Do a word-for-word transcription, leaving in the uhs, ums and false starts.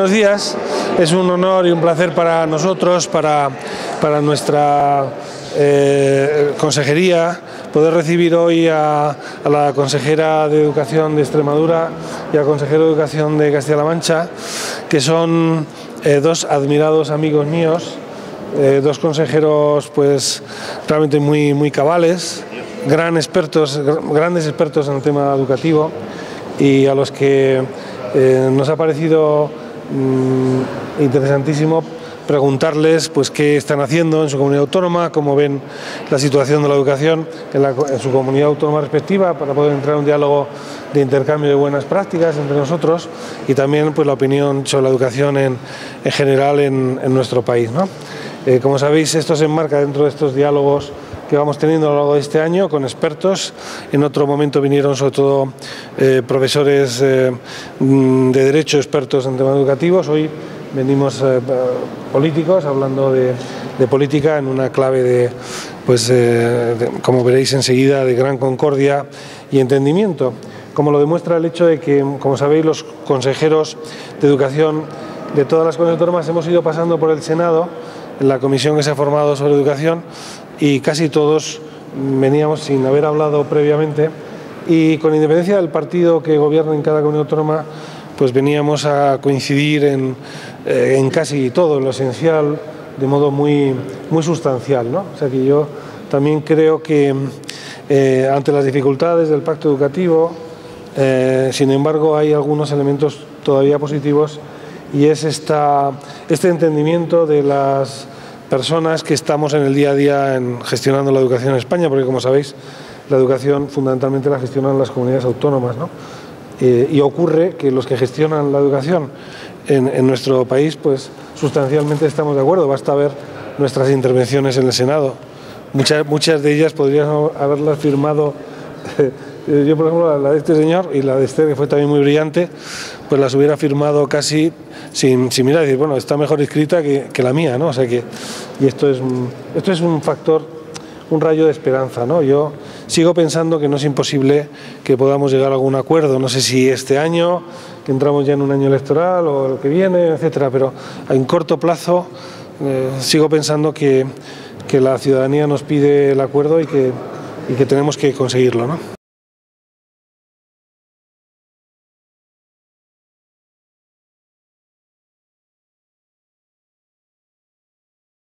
buenos días. Es un honor y un placer para nosotros, para, para nuestra eh, consejería, poder recibir hoy a, a la consejera de Educación de Extremadura y al consejero de Educación de Castilla-La Mancha, que son eh, dos admirados amigos míos, eh, dos consejeros pues realmente muy, muy cabales, gran expertos, grandes expertos en el tema educativo, y a los que eh, nos ha parecido mmm, interesantísimo preguntarles pues qué están haciendo en su comunidad autónoma, cómo ven la situación de la educación en, la, en su comunidad autónoma respectiva, para poder entrar en un diálogo de intercambio de buenas prácticas entre nosotros, y también pues la opinión sobre la educación en, en general en, en nuestro país, ¿no? Eh, como sabéis, esto se enmarca dentro de estos diálogos que vamos teniendo a lo largo de este año con expertos. En otro momento vinieron sobre todo eh, profesores eh, de derecho, expertos en temas educativos. Hoy venimos eh, políticos, hablando de, de política en una clave de, pues, eh, de, como veréis enseguida, de gran concordia y entendimiento, como lo demuestra el hecho de que, como sabéis, los consejeros de educación de todas las comunidades autónomas hemos ido pasando por el Senado, en la comisión que se ha formado sobre educación, y casi todos veníamos sin haber hablado previamente, y con independencia del partido que gobierna en cada comunidad autónoma, pues veníamos a coincidir en, eh, en casi todo, en lo esencial, de modo muy, muy sustancial, ¿no? O sea que yo también creo que eh, ante las dificultades del pacto educativo, eh, sin embargo, hay algunos elementos todavía positivos, y es esta, este entendimiento de las personas que estamos en el día a día en gestionando la educación en España, porque como sabéis, la educación fundamentalmente la gestionan las comunidades autónomas, ¿no? Eh, y ocurre que los que gestionan la educación en, en nuestro país, pues sustancialmente estamos de acuerdo. Basta ver nuestras intervenciones en el Senado. Muchas, muchas de ellas podríamos haberlas firmado. Yo, por ejemplo, la de este señor y la de este, que fue también muy brillante, pues las hubiera firmado casi sin, sin mirar y decir, bueno, está mejor escrita que, que la mía, ¿no? O sea que, y esto es, esto es un factor, un rayo de esperanza, ¿no? Yo sigo pensando que no es imposible que podamos llegar a algún acuerdo, no sé si este año, que entramos ya en un año electoral, o lo que viene, etcétera, pero en corto plazo eh, sigo pensando que, que la ciudadanía nos pide el acuerdo y que, y que tenemos que conseguirlo, ¿no?